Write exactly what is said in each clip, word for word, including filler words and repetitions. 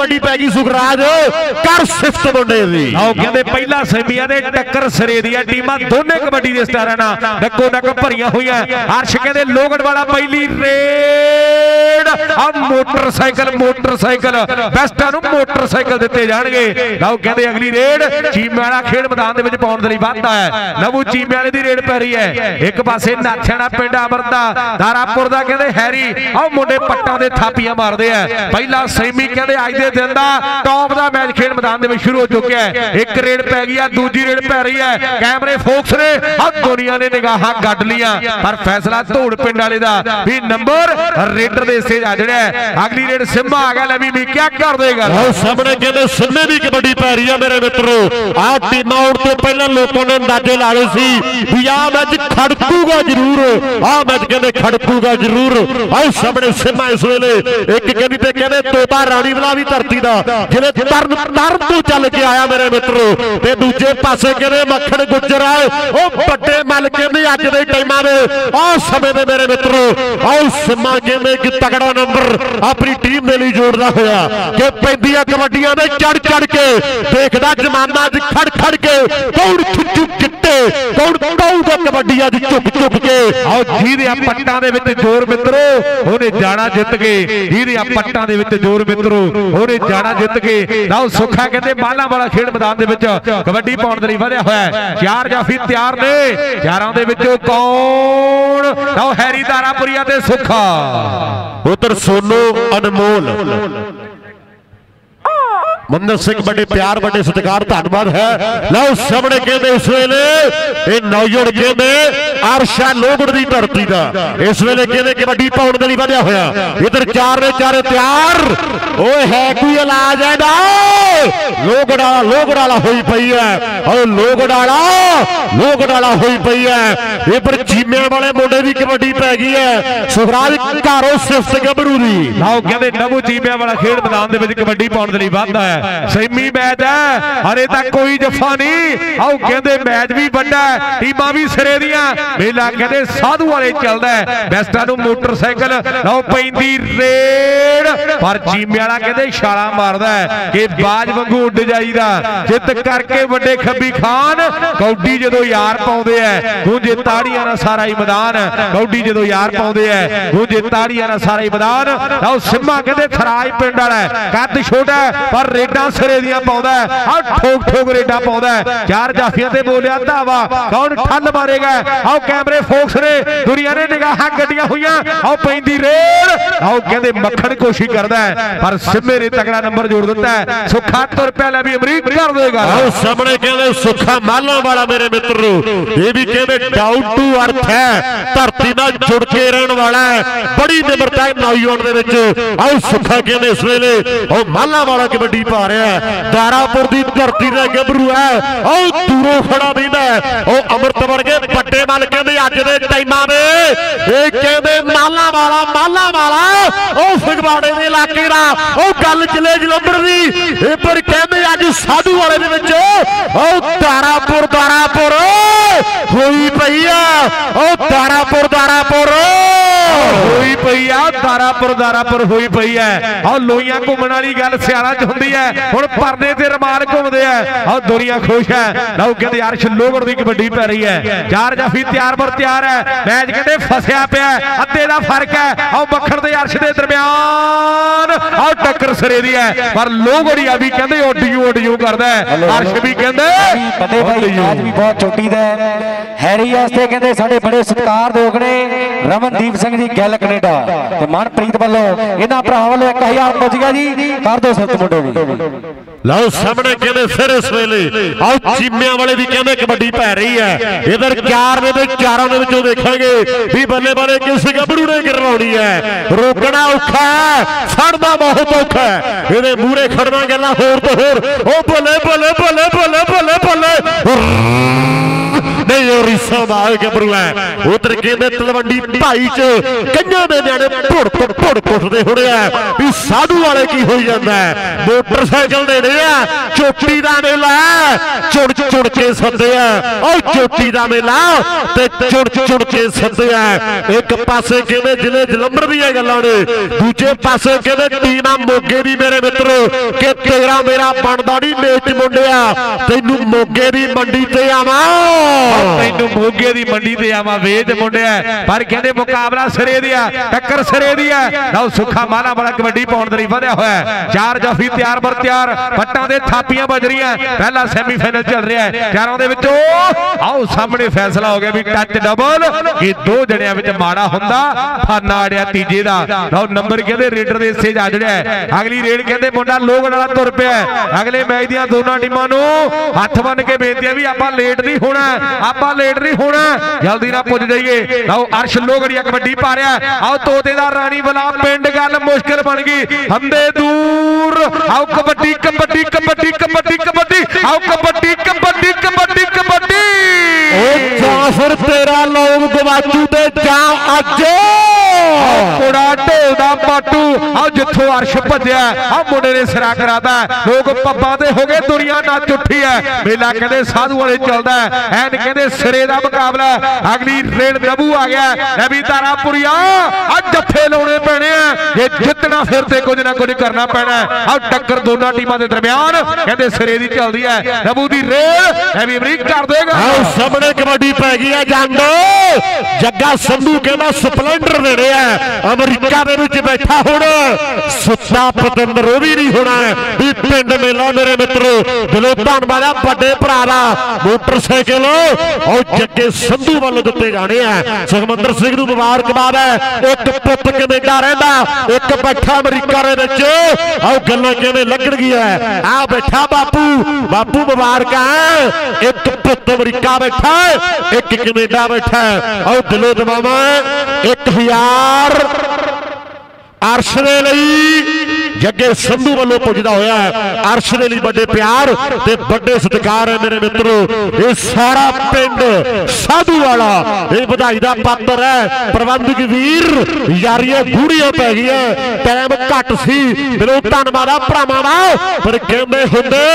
कबड्डी पैगी सुखराज कर शिफ्ट मुंडे दी आओ कहंदे पहला सेमीआं दे टक्कर सिरे दीआं टीमां दोने कबड्डी दे स्टारां नाल नक्को नक भरियां होईआं। अर्श कहंदे लोगड़ वाला पहली रेड आ मोटरसाइकिल मोटरसाइकिल बेस्टां नूं मोटरसाइकिल दित्ते जाणगे। आओ कहंदे अगली रेड चीमाड़ा खेड मैदान दे विच पाउण दे लई वधदा है। नवू चीमाड़े दी रेड पै रही है। एक पासे नाथाणा पिंड अमृत दारापुर दा कहंदे हैरी आओ मुंडे पट्टां दे थापीआं मारदे आ। पहला सेमी कहते अज के दिन का टॉप का मैच खेल मैदान में शुरू हो चुका है। एक रेड पै गई है, दूजी रेड पै रही है। कैमरे फोक्स ने और दुनिया ने निगाह गड्ढ लिया पर फैसला धूड़ पिंड वाले का भी नंबर रेडर दे से आ जड़ा है। अगली रेड सिम्मा आ गया। लवी भी क्या कर देगा सामने कहते सिम्मे भी कबड्डी पै रही है। मेरे मित्रों आ टीम आउट तो पहले लोगों ने अंदाजे ला लो सी भी आ मैच खड़कूगा जरूर, आ मैच कहते खड़कूगा जरूर। और सामने सिम्मा इस वेले एक कहती तो कहते तोबा रानी वाला भी धरती का जिन्हें तरन तरन तू चल के आया। मेरे मित्रों दूजे पास कहते मक्खन गुजर आए बड़े मल कहते अज के टाइम समय में। मेरे मित्रों आओ सिम्मा कहते तगड़ा नंबर अपनी टीम के लिए जोड़ता होया कि पैंदिया कबड्डियां ने चढ़ चढ़ के देखदा जमाना अज खड़ खड़ के कौन छुचू चिट्टे कौन दौड़दा कबड्डी अज झुक झुक के। आओ जिहदियां पट्टां दे विच जोर मित्रों उहने जाना जित गए, जिहदियां पट्टां दे विच जोर मित्रों उहने जाना जित गए। लाओ सुखा कहते बाला वाला खेल मैदान दे विच कबड्डी पाउण दे लई वधिया होया है। चार जाफी तैयार ने, चारां दे विचों कौन लाओ हैरी दारापुरिया ते सुखा उधर सोनू अनमोल मंदर सिंह बड़े प्यार बड़े सत्कार धन्यवाद है। लाओ सामने कहते इस वेले ये नौजवान कहते आरशा लोगड़ की धरती का इस वेले कहते कबड्डी पाउण दे लई वधिया होया। इधर चार ने चारे तैयार ओए है कोई इलाज है ना लोगड़ा लोगड़ाला हुई पई है। और लोगड़ाला लोगड़ाला हुई पई है। इधर चीमे वाले मुंडे की कबड्डी पै गई है सुखराज घरों सिफ्ट गबरू दी। लाओ कहते नवू चीमे वाला खेल मैदान दे विच कबड्डी पाउण दे लई वधदा है। सेमी मैच है हरे तक कोई जफा नहीं। आओ कहते मैच भी बड़ा है टीम भी सिरे दियां मेला कहते साधु वाले चलदा है बेस्टा नूं मोटरसाइकिल लाओ पैंदी रेड पर चीमे वाला कहते इशारा मारदा है कि बाज वांगू उड़ जाईदा जित करके वड्डे खब्बी खान कौडी जदों यार पाउंदे है गूंजे ताड़ियां नाल सारा ही मैदान कौडी जदों यार पाउंदे है गूंजे ताड़ियां नाल सारा ही मैदान। लाओ सिम्मा कहते थराज पिंड वाला है कद छोटा पर रेडा सिरे दियां पाउंदा है और ठोक ठोक रेडा पाउंदा है। चार जाफियां ते बोलिया धावा कौन ठल मारेगा। आओ कैमरे फोक्स ने दुनिया ने निगाहां गड्डियां होईयां आओ पैंदी रेड आओ कहंदे मक्खन कोशिश करदा है पर सिम्मे ने तगड़ा नंबर जोड़ दिता है। सुखा तुर पहला भी अमरीक कर देगा। आओ सामने कहंदे सुखा मालों वाला मेरे मित्रों ये भी कहंदे डाउन टू अर्थ है धरती नाल जुड़ के रहण वाला है बड़ी निमरता है नौजवान दे विच। आओ सुखा कहंदे इस वेले ओ माला वाला कबड्डी पा रहा है दारापुर की धरती का गबरू है और दूरों खड़ा देता है और अमृत वर्गे पट्टे मल कहते अज के टाइम में माला वाला माला वाला और फगवाड़े के इलाके का और गल जिले जलंधर की पर कहते अज साधु वाले दारापुर दारापुर हुई पई है और दारापुर दारापुर हुई पई है दारापुर दारापुर हुई पई है। और लोहिया घूमने वाली गल सियाला च होंगी पर लोगड़िया भी कहते ओडियो ओडियो करता है। अर्श भी कहते बहुत छोटी कहते साढ़े बड़े सत्कार लोग ने रमनदीप सिंह जी गैल कनेडा मनप्रीत वालों इन्होंने भरावां वालों एक हजार पुज गया जी कर दो सत्त मुंडे। लाओ सामने कहते फिर इस वेले आओ चीमिया वाले भी कहते कबड्डी पै रही है। इधर चार ने चारों के देखेंगे भी बल्ले बल्ले किस गबरू ने गिरवानी है रोकना औखा है फड़ना बहुत औखा है इहदे मूहरे खड़ना गल्लां होर तो होर ओ बल्ले बल्ले बल्ले बल्ले बल्ले बल्ले नहीं चोटी का मेला चुड़ चुड़ के सदे है और चोटी का मेला चुड़ चुड़ के सदे है। एक पासे कहने जिले जलंधर दीआं गल्लां ने, दूजे पासे कहने टीना मोगे दी। मेरे मित्रो के तेरा मेरा बनदा नहीं मेच मुंडिया, तैनू मोगे दी मंडी ते आवां, तैनू मोगे दी मंडी ते आवां वेच मुंडिया। पर कहंदे मुकाबला सिरे दी है, टक्कर सिरे दी है। लओ सुखा माला बड़ा कबड्डी पाउण दे लई वधिया होया है। चार जाफी तैयार बर तैयार, पट्टां ते थापीआं बज रहीआं। पहला सेमीफाइनल चल रहा है। चारों दे विचों आओ सामने फैसला हो गया भी टच डबल कि दो जणियां विच माड़ा हुंदा फाना आड़िया तीजे दा। लओ नंबर कहंदे रेडर दे हिस्से च आ जड़िया है। अगली रेड कहंदे मुंडा लोहगढ़ वाला तुर पिया। अगले मैच दियां दोनों टीमां नूं हथ बन के बेनती है भी आपां लेट नहीं होना, आपां लेट नहीं होना, जल्दी ना पुज जाइए। लओ अर्श लोहगढ़िया कबड्डी पा रहा है। आओ तोते दा रानी वाला पिंड, गल मुश्किल बन गई हंदे दूर। आओ कबड्डी कबड्डी कबड्डी कबड्डी कबड्डी, आओ कबड्डी कबड्डी कबड्डी कबड्डी। ओ जाफर तेरा लोग गवाचू ते जा अज्जे कोड़ा ढोलदा पाटू। आओ जिथों अर्श भज्या, आओ मुंडे ने सिरा कराता। लोग पब्बां ते हो गए, दुनिया नच उठी है। मेला कहते साधु वाले चलता है, एन कहते सिरे का मुकाबला। अगली रेड नबू आ गया, नवी तारापुरिया जत्थे लाने पैने जे जितना, फिर तो कुछ ना कुछ करना पैना। आओ टक्कर दोनों टीमों के दरम्यान कहते सिरे की चलती है। नबू की रेड नवी अमरीक कर देगा। सामने कबड्डी पै गई है। जांडो जग्गा संधू कहना स्पलेंडर देने है। अमरीका दे विच बैठा होना सुता पतंदर वो भी नहीं होना है। पिंड मेला मेरे मित्रों दिलों धन्नवाद है बड़े भरा दा। मोटरसाइकिल और जगे संधू वालों दिते जाने हैं। सुखमंदर सिंह नूं मुबारकबाद है। एक पुत कनेडा रहिंदा, एक बैठा अमरीका दे विच। आओ गल्लां किवें लगणगीआं है। आ बैठा बापू, बापू मुबारक है। एक पुत अमरीका बैठा है, एक कनेडा बैठा है। आओ दिलों दवावां एक हजार अर्श दे लई जगे संधू वालों पुजदा होया है। अर्श दे लई बड़े प्यार ते बड़े सत्कार है मेरे मित्रों। ये सारा पिंड साधु वाला ये बधाई दा पात्र है। प्रबंधक वीर यारियां गूड़ियां पै गई है। टाइम घट सी, दिलों धन्नवाद भरावां दा। पर कहंदे हुंदे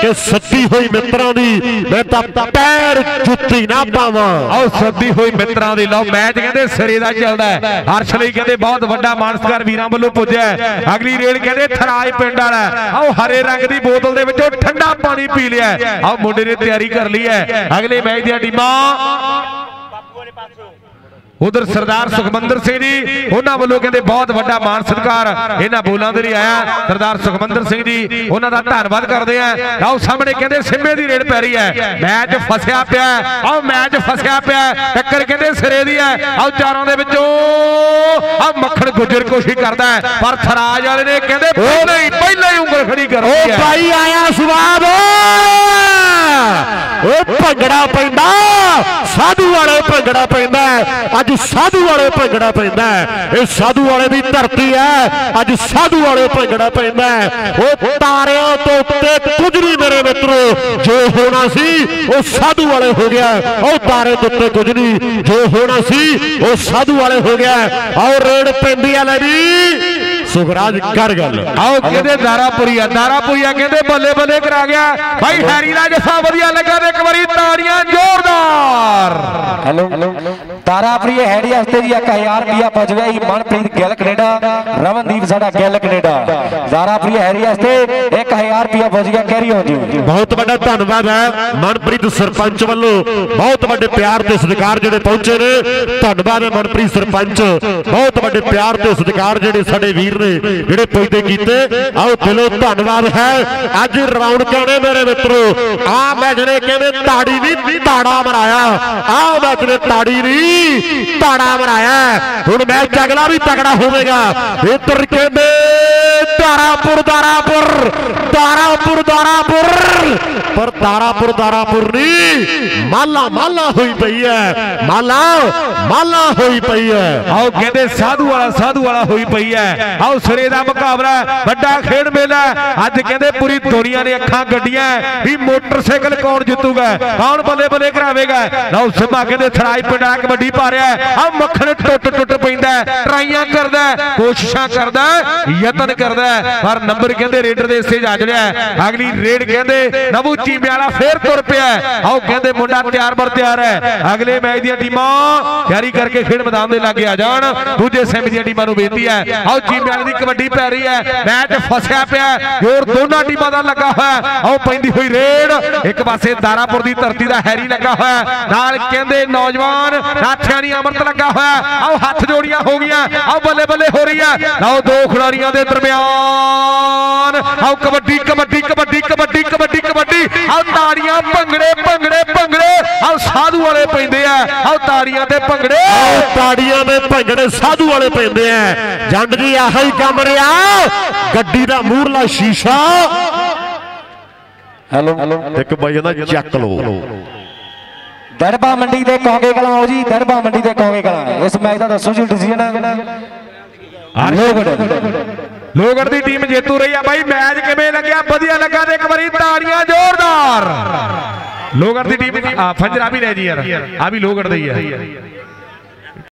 कि सद्दी होई मित्रां दी मैं तां पैर जुत्ती ना पावां। आओ सद्दी होई मित्रां दी। लो मैच कहंदे सिरे दा चलदा है। अर्श लई कहंदे बहुत वड्डा मान सत्कार वीरां वालों पुज्या है। अगली रेड थराज पिंड वाला। आओ हरे रंग की बोतल दे विचों ठंडा पानी पी लिया। आओ मुंडे ने तैयारी कर ली है। अगले मैच दी टीमां उधर सरदार सुखमंदर सिंह जी उन्होंने वालों कहते बहुत वड्डा मान सत्कार इन्होंने बोलों के लिए आया। सरदार सुखमंदर सिंह जी उन्होंने धन्नवाद करते हैं। आओ सामने कहते सिमे की रेड पै रही है। मैच फसिया पिया। आओ मैच फसिया पिया। टक्कर कहते सिरे की है। आओ चारों के विचों आओ मक्खन गुजर कोशिश करता है पर थराज वाले ने कहते पहले ही पहले ही उंगल खड़ी करो भाई आया स्वाद। भंगड़ा पैंदा साधु वाले, भंगड़ा पैंदा अज साधु वाले, भंगड़ा पैंदा ये साधु वाले की धरती है। अज साधु वाले भंगड़ा पैंदा वो तारियों तो उत्ते कुछ नहीं मेरे मित्रों। जो होना सी वो साधु वाले हो गया। और तारे तो उत्ते कुछ नहीं, जो होना सी वो साधु वाले हो गया। और रेड पैंदी है लवी सुखराज कर गल। आओ कहते दारापुरिया, दारापुरिया कहते बल्ले बल्ले करा गया भाई। हैरी का जफा वधिया लगा तो एक बारी ताड़ियां जोरदार। हेलो दारापुरिया हैरी हस्ते जी एक हजार रुपया पहुंचवा ही मनप्रीत गैल कनेडा, रमनदीप साडा गैल कनेडा। दारापुरिया हैरी हस्ते एक हजार रुपया पहुंच गया। कैरी हो जी बहुत बड़ा धन्नवाद है मनप्रीत सरपंच वालों। बहुत बड़े प्यार से सत्कार जोड़े पहुंचे ने। धन्नवाद है मनप्रीत सरपंच, बहुत बड़े प्यार से सत्कार जोड़े साडे वीर ਜਿਹੜੇ ਪੁੱਜਦੇ ਕੀਤੇ। ਆਓ ਦਿਲੋਂ ਧੰਨਵਾਦ ਹੈ। ਅੱਜ ਰੌਣਕਾਂ ਨੇ ਮੇਰੇ ਮਿੱਤਰੋ। ਆ ਮੈਚ ਨੇ ਕਹਿੰਦੇ ਤਾੜੀ ਵੀ ਤਾੜਾ ਮਰਾਇਆ। ਆ ਮੈਚ ਨੇ ਤਾੜੀ ਵੀ ਤਾੜਾ ਮਰਾਇਆ। ਹੁਣ ਮੈਚ ਅਗਲਾ ਵੀ ਤਕੜਾ ਹੋਵੇਗਾ। ਇੱਧਰ ਕਹਿੰਦੇ ਦਾਰਾਪੁਰ ਦਾਰਾਪੁਰ दारापुर दारापुर पर दारापुर दारापुर नहीं माला माला हुई पई है, माला माला हुई पई है। आओ कहते साधुवाला साधुवाला हुई पई है। आओ सिरे का मुकाबला वड्डा खेड मेला अज कहते पूरी दुनिया ने अखां गड्डियां भी मोटरसाइकिल कौन जितूगा कौन बल्ले बल्ले करावेगा। लाओ सिमा कहते सराई पिंडा कबड्डी पा रहा है। आ मक्खन टुट टुट पैंदा ट्राइयां करदा कोशिशां करदा यतन करदा पर नंबर कहते रेडर दे स्टेज आ जड़िया अगली रेड कहते नबू चीम्याला फिर तुर पिया। आओ कहते मुंडा तैयार पर तैयार है। अगले मैच दी टीमां तैयारी करके खेड मैदान दे लागे आ जाण। दूजे सेमी दी टीमां नूं बेनती है। आओ चीम्याले दी कबड्डी पै रही है, मैच फसिया पिया, जोर दोनों टीमां दा लगा होया। आओ पैंदी होई रेड, एक पासे दारापुर दी धरती दा हैरी लगा होया, नाल कहंदे नौजवान नाथियानी अमृत लगा होया। आओ हथ जोड़ियां हो गईयां, आओ बल्ले बल्ले हो रही है। आओ दो खिलाड़ियां दे दरमियान आओ कबड्डी कबड्डी कबड्डी कबड्डी कबड्डी कबड्डी। आओ ताड़ियां भंगड़े भंगड़े भंगड़े आओ साधु वाले पैंदे हैं। आओ ताड़ियां ते भंगड़े आओ ताड़ियां ते भंगड़े साधु वाले पैंदे हैं। जंड जी आही काम रिया गड्डी दा मूहरला शीशा हेलो एक बाई ना चक लो। दरबा मंडी दे कौंगे कलां आओ जी, दरबा मंडी दे कौंगे कलां इस मैच दा दसो जी डिसीजन लोहगढ़ की टीम जेतू रही है। भाई मैच किवें लग्या? वधिया लगा ते एक बारी ताड़ियां जोरदार। लोहगढ़ की टीम फंजरा भी रह जी यार आ भी लोहगढ़ दी है।